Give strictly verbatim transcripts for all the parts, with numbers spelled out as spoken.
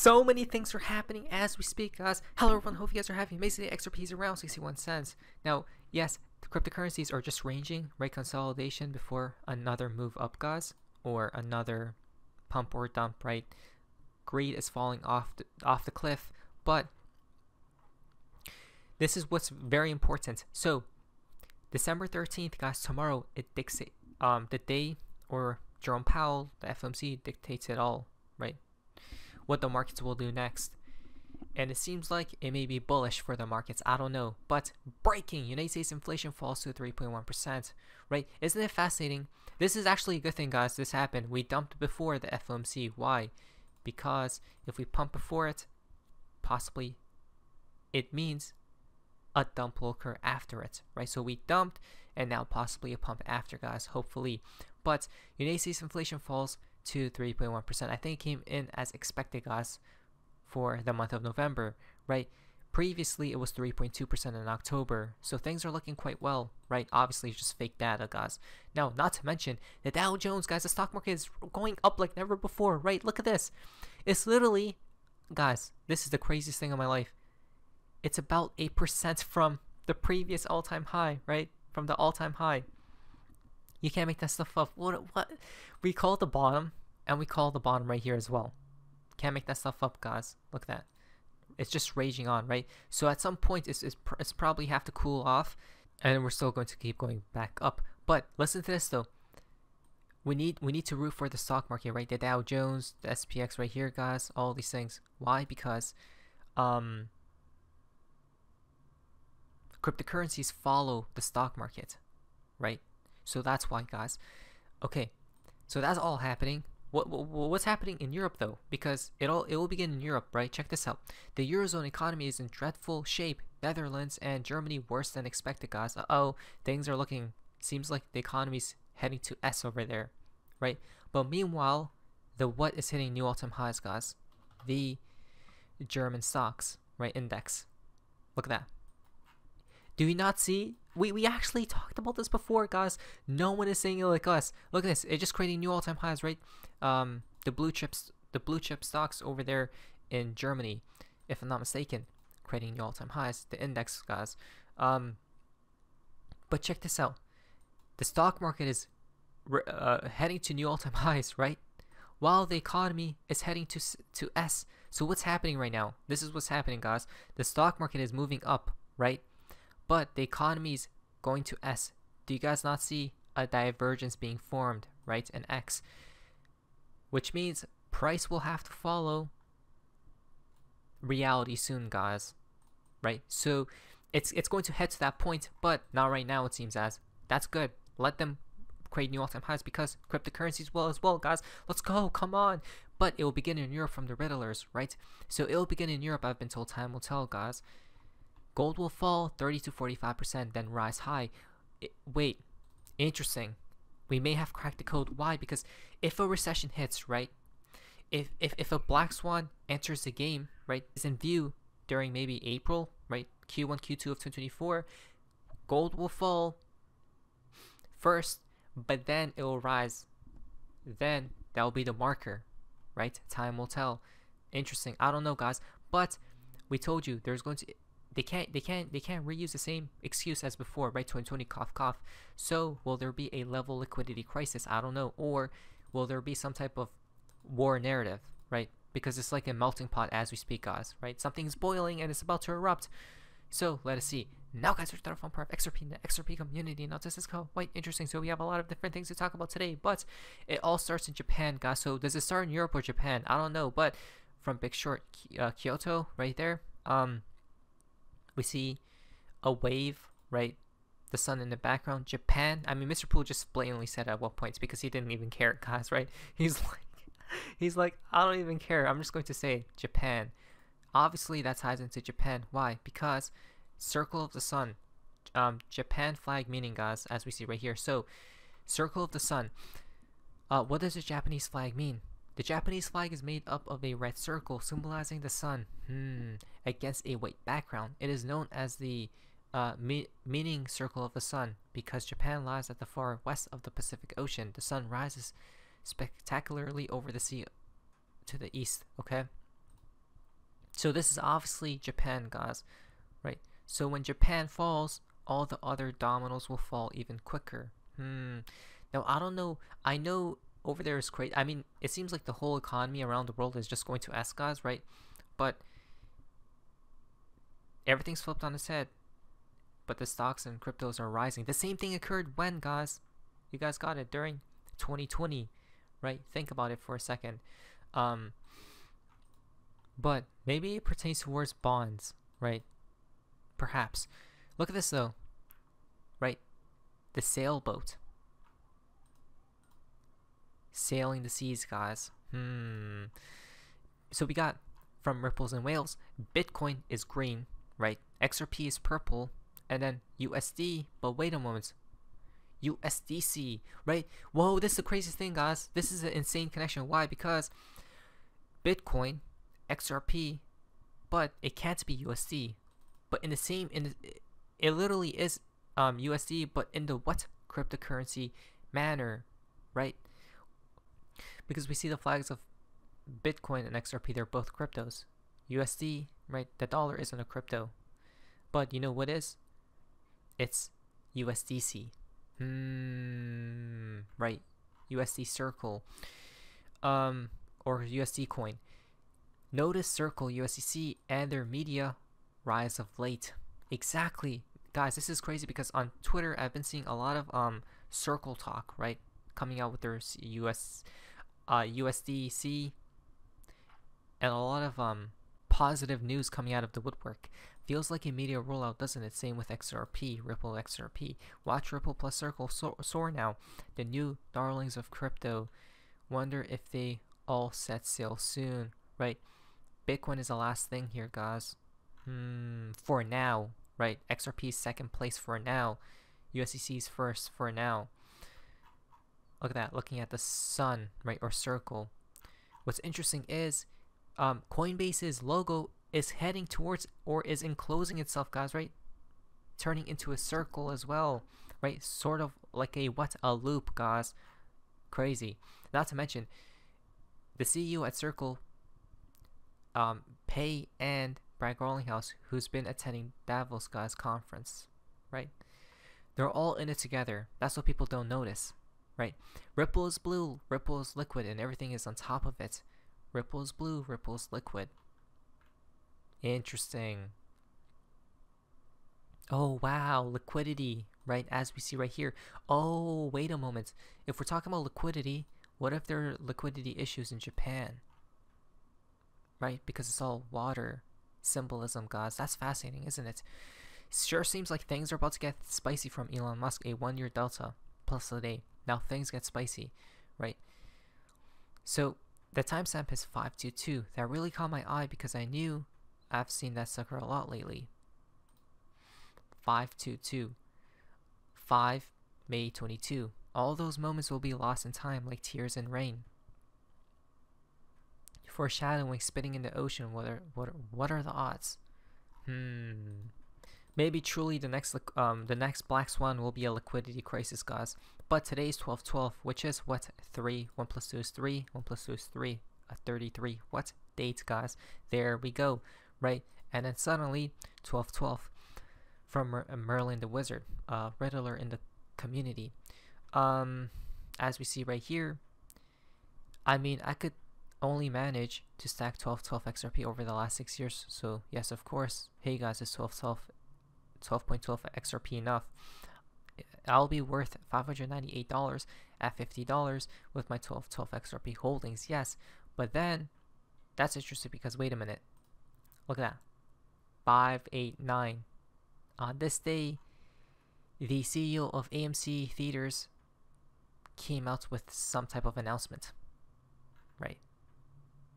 So many things are happening as we speak, guys. Hello, everyone. Hope you guys are having an amazing day. X R P is around sixty-one cents. Now, yes, the cryptocurrencies are just ranging, right? Consolidation before another move up, guys, or another pump or dump, right? Greed is falling off the, off the cliff, but this is what's very important. So, December thirteenth, guys, tomorrow, it dictates um, the day, or Jerome Powell, the F O M C, dictates it all, right? What the markets will do next. And it seems like it may be bullish for the markets. I don't know. But breaking, United States inflation falls to three point one percent, right? Isn't it fascinating? This is actually a good thing, guys. This happened. We dumped before the F O M C. Why? Because if we pump before it, possibly it means a dump will occur after it, right? So we dumped and now possibly a pump after, guys, hopefully. But United States inflation falls to three point one percent. I think it came in as expected, guys, for the month of November, right? Previously, it was three point two percent in October. So things are looking quite well, right? Obviously, just fake data, guys. Now, not to mention the Dow Jones, guys, the stock market is going up like never before, right? Look at this. It's literally, guys, this is the craziest thing in my life. It's about eight percent from the previous all-time high, right? From the all-time high. You can't make that stuff up. What? What? We call the bottom, and we call the bottom right here as well. Can't make that stuff up, guys. Look at that. It's just raging on, right? So at some point, it's, it's, it's probably have to cool off, and we're still going to keep going back up. But listen to this, though. We need, we need to root for the stock market, right? The Dow Jones, the S P X right here, guys. All these things. Why? Because... um. cryptocurrencies follow the stock market, right? So that's why, guys. Okay, so that's all happening. What, what what's happening in Europe, though? Because it all it will begin in Europe, right? Check this out. The Eurozone economy is in dreadful shape. Netherlands and Germany worse than expected, guys. Uh oh, things are looking. Seems like the economy's heading to S over there, right? But meanwhile, the what is hitting new all-time highs, guys? The German stocks, right? Index. Look at that. Do you not see? We, we actually talked about this before, guys. No one is saying it like us. Look at this. It's just creating new all-time highs, right? Um, the blue chips, the blue chip stocks over there in Germany, if I'm not mistaken, creating new all-time highs. The index, guys. Um, but check this out. The stock market is uh, heading to new all-time highs, right? While the economy is heading to to S. So what's happening right now? This is what's happening, guys. The stock market is moving up, right? But the economy is going to S. Do you guys not see a divergence being formed, right? An X, which means price will have to follow reality soon, guys, right? So it's it's going to head to that point, but not right now, it seems as. That's good. Let them create new all-time highs because cryptocurrencies will as well, guys. Let's go. Come on. But it will begin in Europe from the Riddlers, right? So it will begin in Europe. I've been told time will tell, guys. Gold will fall thirty to forty-five percent, then rise high. It, wait, interesting. We may have cracked the code. Why? Because if a recession hits, right? If if, if a black swan enters the game, right, is in view during maybe April, right? Q one, Q two of twenty twenty-four, gold will fall first, but then it will rise. Then that will be the marker, right? Time will tell. Interesting. I don't know, guys, but we told you there's going to... They can't, they can't, they can't reuse the same excuse as before, right? twenty twenty, cough, cough. So will there be a level liquidity crisis? I don't know. Or will there be some type of war narrative, right? Because it's like a melting pot as we speak, guys, right? Something's boiling and it's about to erupt. So let us see. Now, guys, we're starting from part of X R P, the X R P community. Now, this is quite interesting. So we have a lot of different things to talk about today, but it all starts in Japan, guys. So does it start in Europe or Japan? I don't know, but from Big Short, uh, Kyoto, right there. Um... We see a wave, right? The sun in the background. Japan. I mean, Mister Poole just blatantly said at what points because he didn't even care, guys, right? He's like, he's like, I don't even care. I'm just going to say Japan. Obviously, that ties into Japan. Why? Because circle of the sun, um, Japan flag meaning, guys, as we see right here. So, circle of the sun. Uh, what does the Japanese flag mean? The Japanese flag is made up of a red circle symbolizing the sun hmm, against a white background. It is known as the uh, me meaning circle of the sun because Japan lies at the far west of the Pacific Ocean. The sun rises spectacularly over the sea to the east, okay? So this is obviously Japan, guys, right? So when Japan falls, all the other dominoes will fall even quicker. Hmm. Now, I don't know. I know over there is crazy. I mean, it seems like the whole economy around the world is just going to ask guys, right? But everything's flipped on its head. But the stocks and cryptos are rising. The same thing occurred when, guys? You guys got it during twenty twenty, right? Think about it for a second. Um... But maybe it pertains towards bonds, right? Perhaps. Look at this though, right? The sailboat. Sailing the seas, guys. Hmm. So we got from ripples and whales, Bitcoin is green, right? X R P is purple, and then U S D, but wait a moment. U S D C, right? Whoa, this is the craziest thing, guys. This is an insane connection. Why? Because Bitcoin, X R P, but it can't be U S D, but in the same in the, it literally is um U S D, but in the what cryptocurrency manner, right? Because we see the flags of Bitcoin and X R P, they're both cryptos. U S D, right, the dollar isn't a crypto, but you know what is? It's U S D C. Hmm, right. U S D Circle, um or U S D Coin. Notice Circle, U S D C, and their media rise of late. Exactly. Guys, this is crazy because on Twitter, I've been seeing a lot of um Circle talk, right? Coming out with their U S, uh, U S D C and a lot of um positive news coming out of the woodwork. Feels like a media rollout, doesn't it? Same with X R P, Ripple X R P. Watch Ripple plus Circle so soar now. The new darlings of crypto. Wonder if they all set sail soon, right? Bitcoin is the last thing here, guys. Hmm, for now, right? X R P is second place for now. U S D C is first for now. Look at that, looking at the sun, right, or circle. What's interesting is um, Coinbase's logo is heading towards or is enclosing itself, guys, right? Turning into a circle as well, right? Sort of like a what? A loop, guys. Crazy. Not to mention, the C E O at Circle, um, Pei and Brad Garlinghouse, who's been attending Davos, guys, conference, right? They're all in it together. That's what people don't notice, right? Ripple is blue, Ripple is liquid, and everything is on top of it. Ripple is blue, Ripple is liquid. Interesting. Oh, wow, liquidity, right? As we see right here. Oh, wait a moment. If we're talking about liquidity, what if there are liquidity issues in Japan? Right, because it's all water symbolism, guys. That's fascinating, isn't it? Sure seems like things are about to get spicy from Elon Musk. A one-year delta plus a day. Now things get spicy, right? So the timestamp is five two two. That really caught my eye because I knew I've seen that sucker a lot lately. five two two. five May twenty-two. All those moments will be lost in time like tears in rain. Foreshadowing, spitting in the ocean. What are what? Are, what are the odds? Hmm. Maybe truly the next um the next black swan will be a liquidity crisis, guys. But today's twelve twelve, which is what? Three. One plus two is three. One plus two is three. A thirty-three. What date, guys? There we go, right? And then suddenly twelve twelve from Mer Merlin the Wizard, uh, Riddler in the community. Um, as we see right here. I mean, I could only managed to stack twelve twelve X R P over the last six years. So yes, of course. Hey guys, it's twelve twelve, twelve point one two X R P enough? I'll be worth five hundred ninety-eight dollars at fifty dollars with my twelve twelve X R P holdings. Yes, but then that's interesting because wait a minute. Look at that. five eight nine. On this day, the C E O of A M C Theaters came out with some type of announcement, right?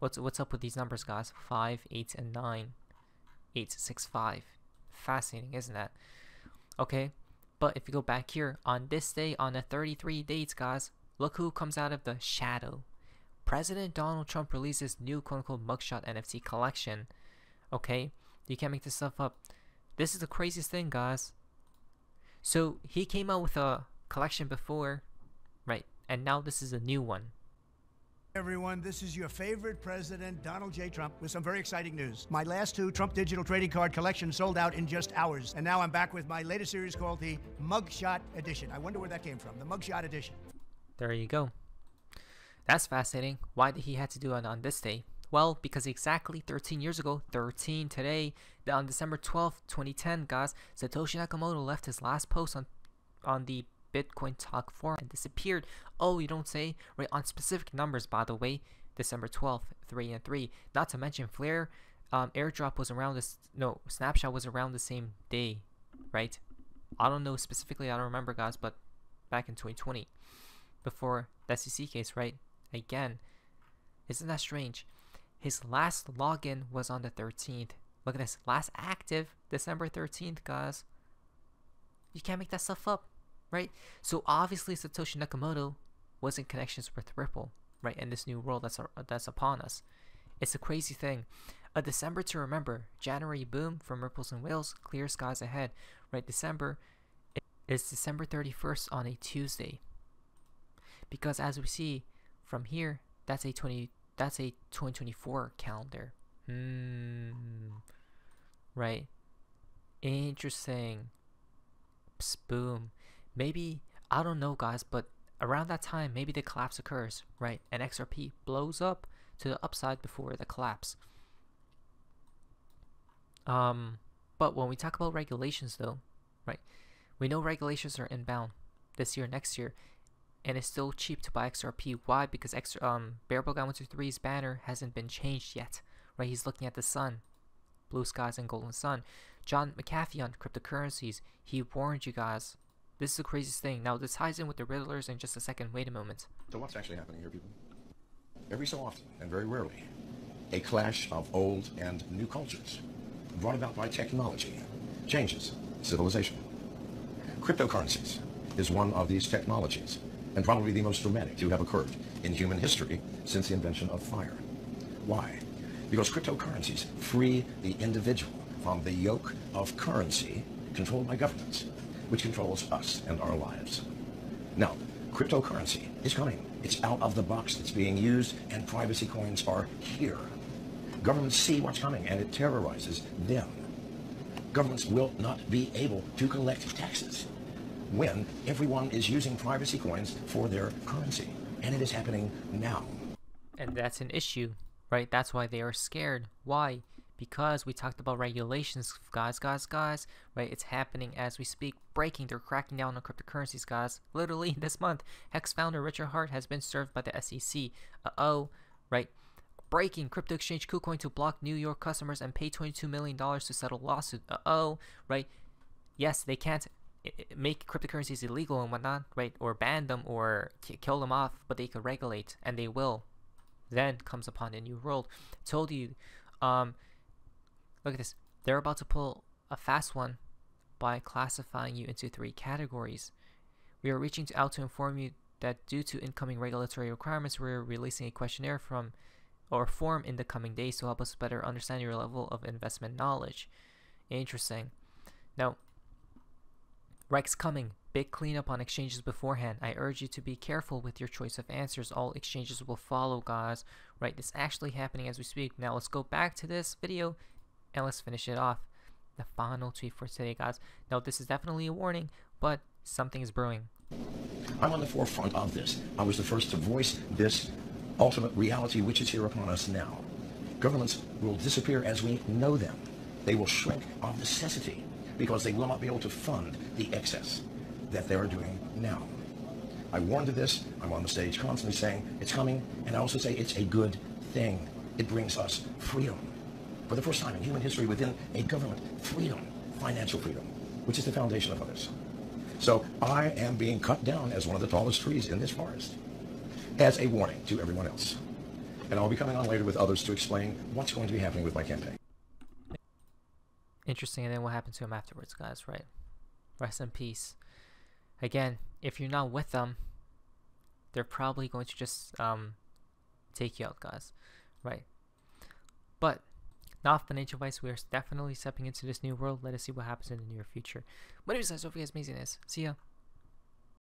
What's, what's up with these numbers, guys? five, eight, and nine. eight, six, five. Fascinating, isn't that? Okay, but if you go back here, on this day, on the thirty-three dates, guys, look who comes out of the shadow. President Donald Trump releases new quote-unquote mugshot N F T collection. Okay, you can't make this stuff up. This is the craziest thing, guys. So he came out with a collection before, right? And now this is a new one. Everyone, this is your favorite president, Donald J. Trump, with some very exciting news. My last two Trump digital trading card collections sold out in just hours, and now I'm back with my latest series called the Mugshot Edition. I wonder where that came from, the Mugshot Edition. There you go. That's fascinating. Why did he have to do it on this day? Well, because exactly thirteen years ago, thirteen today, on December twelfth, twenty ten, guys, Satoshi Nakamoto left his last post on, on the Bitcoin Talk Forum and disappeared. Oh, you don't say? Right, on specific numbers, by the way, December twelfth, three and three. Not to mention Flare um, airdrop was around this, no, snapshot was around the same day, right? I don't know specifically, I don't remember, guys, but back in twenty twenty, before the S E C case, right? Again, isn't that strange? His last login was on the thirteenth. Look at this, last active, December thirteenth, guys. You can't make that stuff up, right? So obviously Satoshi Nakamoto was in connections with Ripple, right? And this new world that's, that's upon us. It's a crazy thing. A December to remember, January boom from Ripples and whales, clear skies ahead, right? December is December thirty-first on a Tuesday. Because as we see from here, that's a twenty that's a twenty twenty-four calendar. Hmm. Right. Interesting. Psst, boom. Maybe, I don't know, guys, but around that time, maybe the collapse occurs, right? And X R P blows up to the upside before the collapse. Um, but when we talk about regulations, though, right? We know regulations are inbound this year, next year, and it's still cheap to buy X R P. Why? Because X, um, Bearable Guy one two three's banner hasn't been changed yet, right? He's looking at the sun, blue skies and golden sun. John McAfee on cryptocurrencies, he warned you guys. This is the craziest thing. Now, this ties in with the Riddlers in just a second. Wait a moment. So what's actually happening here, people? Every so often, and very rarely, a clash of old and new cultures brought about by technology changes civilization. Cryptocurrencies is one of these technologies, and probably the most dramatic to have occurred in human history since the invention of fire. Why? Because cryptocurrencies free the individual from the yoke of currency controlled by governments, which controls us and our lives. Now, cryptocurrency is coming. It's out of the box that's being used, and privacy coins are here. Governments see what's coming, and it terrorizes them. Governments will not be able to collect taxes when everyone is using privacy coins for their currency, and it is happening now. And that's an issue, right? That's why they are scared. Why? Because we talked about regulations, guys, guys, guys, right? It's happening as we speak. Breaking, they're cracking down on cryptocurrencies, guys. Literally this month, Hex founder Richard Hart has been served by the S E C. Uh-oh, right? Breaking, crypto exchange KuCoin to block New York customers and pay twenty-two million dollars to settle lawsuit. Uh-oh, right? Yes, they can't make cryptocurrencies illegal and whatnot, right? Or ban them or kill them off, but they could regulate, and they will. Then comes upon a new world. Told you, um... look at this. They're about to pull a fast one by classifying you into three categories. We are reaching out to inform you that due to incoming regulatory requirements, we're releasing a questionnaire from or form in the coming days to help us better understand your level of investment knowledge. Interesting. Now, Rex coming. Big cleanup on exchanges beforehand. I urge you to be careful with your choice of answers. All exchanges will follow, guys. Right, this is actually happening as we speak. Now, let's go back to this video. And let's finish it off. The final tweet for today, guys. Now, this is definitely a warning, but something is brewing. I'm on the forefront of this. I was the first to voice this ultimate reality which is here upon us now. Governments will disappear as we know them. They will shrink of necessity because they will not be able to fund the excess that they are doing now. I warned of this. I'm on the stage constantly saying it's coming, and I also say it's a good thing. It brings us freedom. For the first time in human history, within a government, freedom, financial freedom, which is the foundation of others. So I am being cut down as one of the tallest trees in this forest, as a warning to everyone else. And I'll be coming on later with others to explain what's going to be happening with my campaign. Interesting, and then what happened to him afterwards, guys, right? Rest in peace. Again, if you're not with them, they're probably going to just um, take you out, guys, right? But not financial advice. We are definitely stepping into this new world. Let us see what happens in the near future. But anyways, guys, Sophia's Amazingness. See ya.